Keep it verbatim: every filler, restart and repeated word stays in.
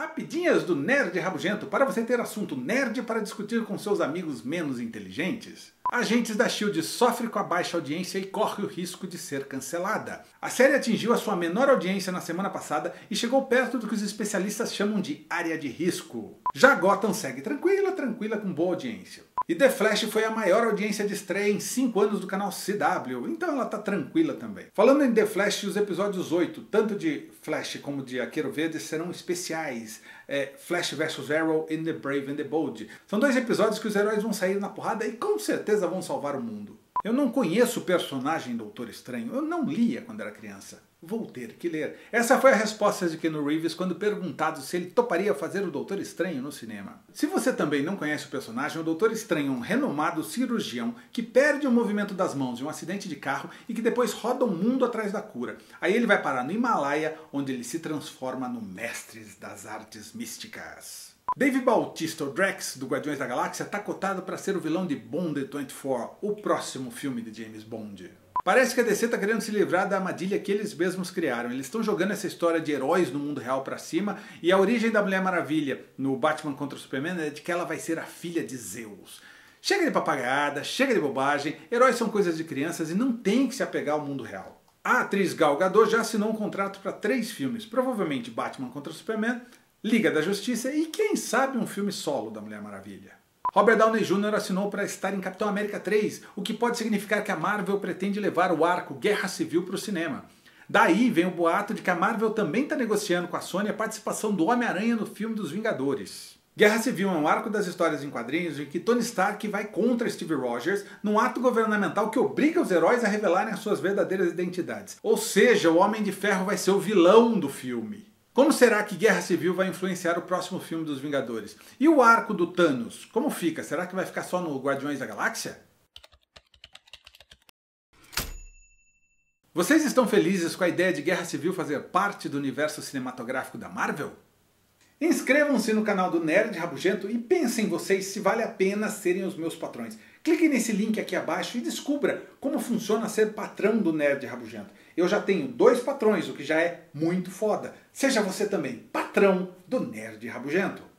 Rapidinhas do Nerd Rabugento, para você ter assunto nerd para discutir com seus amigos menos inteligentes. Agentes da SHIELD sofre com a baixa audiência e corre o risco de ser cancelada. A série atingiu a sua menor audiência na semana passada e chegou perto do que os especialistas chamam de área de risco. Já Gotham segue tranquila, tranquila com boa audiência. E The Flash foi a maior audiência de estreia em cinco anos do canal C W, então ela tá tranquila também. Falando em The Flash, os episódios oito, tanto de Flash como de Arqueiro Verde, serão especiais. É Flash vs Arrow e The Brave and the Bold. São dois episódios que os heróis vão sair na porrada e com certeza vão salvar o mundo. Eu não conheço o personagem Doutor Estranho, eu não lia quando era criança. Vou ter que ler. Essa foi a resposta de Keanu Reeves quando perguntado se ele toparia fazer o Doutor Estranho no cinema. Se você também não conhece o personagem, o Doutor Estranho é um renomado cirurgião que perde o movimento das mãos em um acidente de carro e que depois roda o mundo atrás da cura. Aí ele vai parar no Himalaia, onde ele se transforma no mestre das artes místicas. Dave Bautista, o Drax, do Guardiões da Galáxia, está cotado para ser o vilão de Bond vinte e quatro, o próximo filme de James Bond. Parece que a D C está querendo se livrar da armadilha que eles mesmos criaram. Eles estão jogando essa história de heróis no mundo real para cima, e a origem da Mulher Maravilha no Batman contra o Superman é de que ela vai ser a filha de Zeus. Chega de papagaiada, chega de bobagem, heróis são coisas de crianças e não tem que se apegar ao mundo real. A atriz Gal Gadot já assinou um contrato para três filmes, provavelmente Batman contra o Superman, Liga da Justiça e quem sabe um filme solo da Mulher Maravilha. Robert Downey Júnior assinou para estar em Capitão América três, o que pode significar que a Marvel pretende levar o arco Guerra Civil para o cinema. Daí vem o boato de que a Marvel também está negociando com a Sony a participação do Homem-Aranha no filme dos Vingadores. Guerra Civil é um arco das histórias em quadrinhos em que Tony Stark vai contra Steve Rogers num ato governamental que obriga os heróis a revelarem as suas verdadeiras identidades. Ou seja, o Homem de Ferro vai ser o vilão do filme. Como será que Guerra Civil vai influenciar o próximo filme dos Vingadores? E o arco do Thanos? Como fica? Será que vai ficar só no Guardiões da Galáxia? Vocês estão felizes com a ideia de Guerra Civil fazer parte do universo cinematográfico da Marvel? Inscrevam-se no canal do Nerd Rabugento e pensem vocês se vale a pena serem os meus patrões. Clique nesse link aqui abaixo e descubra como funciona ser patrão do Nerd Rabugento. Eu já tenho dois patrões, o que já é muito foda. Seja você também patrão do Nerd Rabugento.